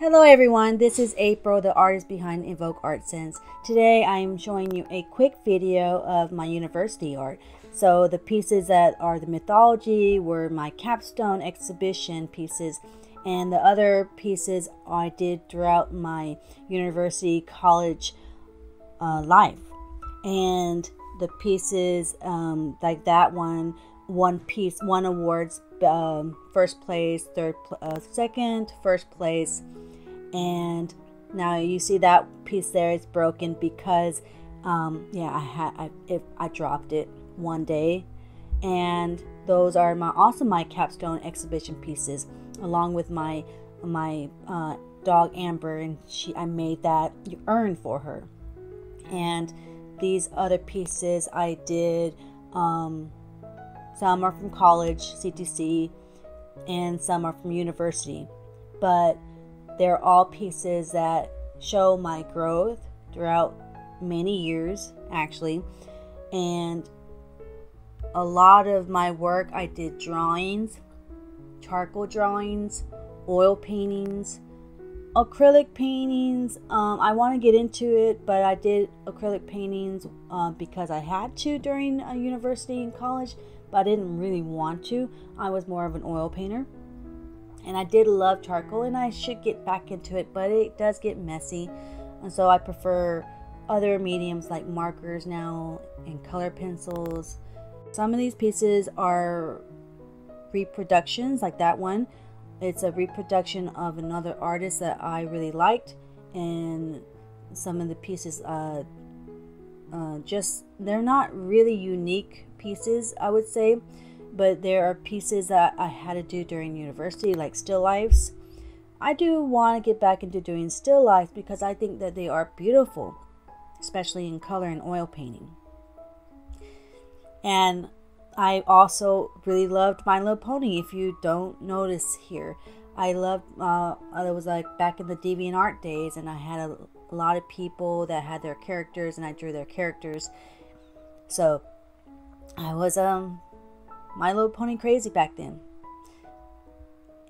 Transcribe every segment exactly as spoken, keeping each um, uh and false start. Hello everyone, this is April, the artist behind Evoke Art Sense. Today I am showing you a quick video of my university art. So the pieces that are the mythology were my capstone exhibition pieces, and the other pieces I did throughout my university college uh, life. And the pieces um, like that one, one piece, one awards, um, first place, third, pl uh, second, first place. And now you see that piece there is broken because, um, yeah, I had I if I dropped it one day. And those are my also my capstone exhibition pieces, along with my my uh, dog Amber, and she I made that urn for her. And these other pieces I did. Um, Some are from college, C T C, and some are from university. But they're all pieces that show my growth throughout many years, actually. And a lot of my work, I did drawings, charcoal drawings, oil paintings, acrylic paintings. Um, I want to get into it, but I did acrylic paintings uh, because I had to during uh, university and college. But I didn't really want to. I was more of an oil painter, and I did love charcoal, and I should get back into it, but it does get messy, and so I prefer other mediums like markers now and color pencils. Some of these pieces are reproductions, like that one. It's a reproduction of another artist that I really liked, and some of the pieces uh, uh, just they're not really unique pieces, I would say, but there are pieces that I had to do during university, like still lifes. I do want to get back into doing still lifes because I think that they are beautiful, especially in color and oil painting. And I also really loved My Little Pony. If you don't notice here, I loved uh, it was like back in the DeviantArt days, and I had a, a lot of people that had their characters, and I drew their characters. So I was um My Little Pony crazy back then.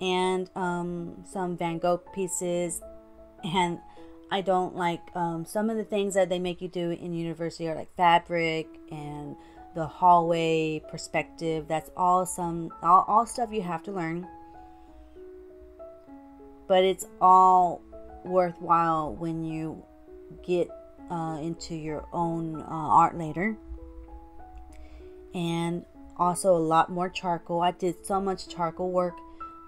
And um some Van Gogh pieces. And I don't like um some of the things that they make you do in university are like fabric and the hallway perspective. That's all some all, all stuff you have to learn, but it's all worthwhile when you get uh, into your own uh, art later. And also a lot more charcoal. I did so much charcoal work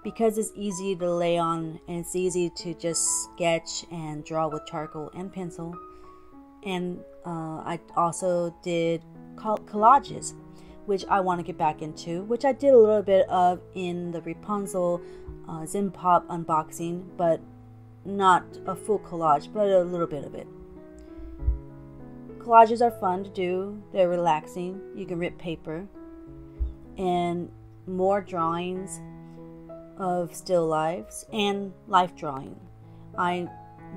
because it's easy to lay on, and it's easy to just sketch and draw with charcoal and pencil. And uh, I also did collages, which I want to get back into, which I did a little bit of in the Rapunzel uh, Zin Pop unboxing, but not a full collage, but a little bit of it. Collages are fun to do. They're relaxing. You can rip paper. And more drawings of still lifes and life drawing. I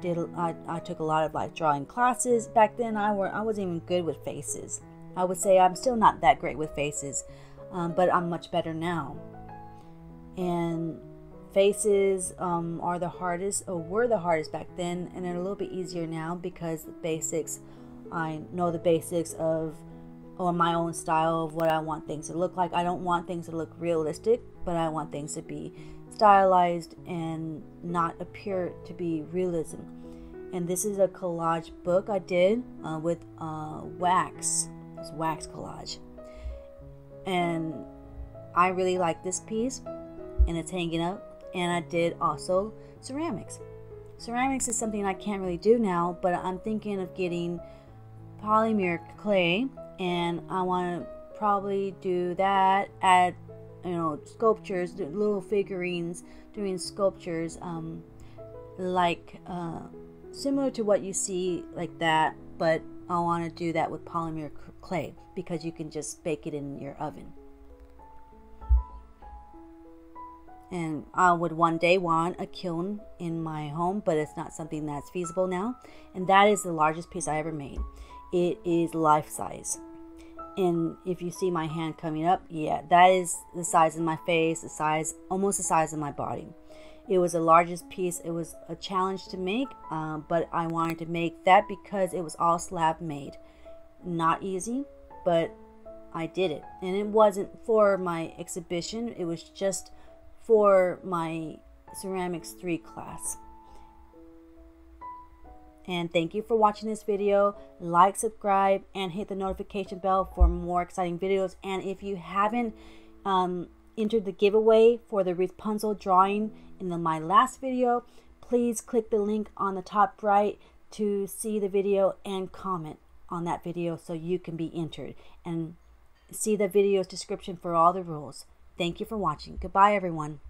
did. I, I took a lot of life drawing classes back then. I were I wasn't even good with faces. I would say I'm still not that great with faces, um, but I'm much better now. And faces um, are the hardest, or were the hardest back then, and they're a little bit easier now because the basics. I know the basics of or my own style of what I want things to look like. I don't want things to look realistic, but I want things to be stylized and not appear to be realism. And this is a collage book I did uh, with uh, wax. It's wax collage. And I really like this piece, and it's hanging up. And I did also ceramics. Ceramics is something I can't really do now, but I'm thinking of getting polymer clay, and I want to probably do that, add, you know, sculptures, little figurines, doing sculptures um, like uh, similar to what you see like that, but I want to do that with polymer clay because you can just bake it in your oven. And I would one day want a kiln in my home, but it's not something that's feasible now. And that is the largest piece I ever made. It is life size. And if you see my hand coming up, yeah, that is the size of my face, the size, almost the size of my body. It was the largest piece. It was a challenge to make, um, but I wanted to make that because it was all slab made. Not easy, but I did it. And it wasn't for my exhibition. It was just for my Ceramics three class. And thank you for watching this video. Like, subscribe, and hit the notification bell for more exciting videos. And if you haven't um, entered the giveaway for the Rapunzel drawing in the, my last video, please click the link on the top right to see the video and comment on that video so you can be entered. And see the video's description for all the rules. Thank you for watching. Goodbye, everyone.